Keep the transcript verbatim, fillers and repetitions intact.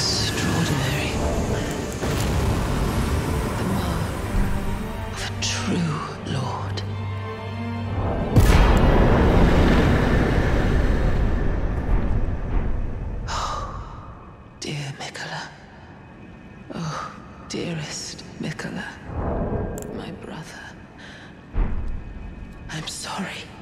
extraordinary. The mark of a true lord. Oh, dear Miquella. Oh, dearest Miquella, my brother. I'm sorry.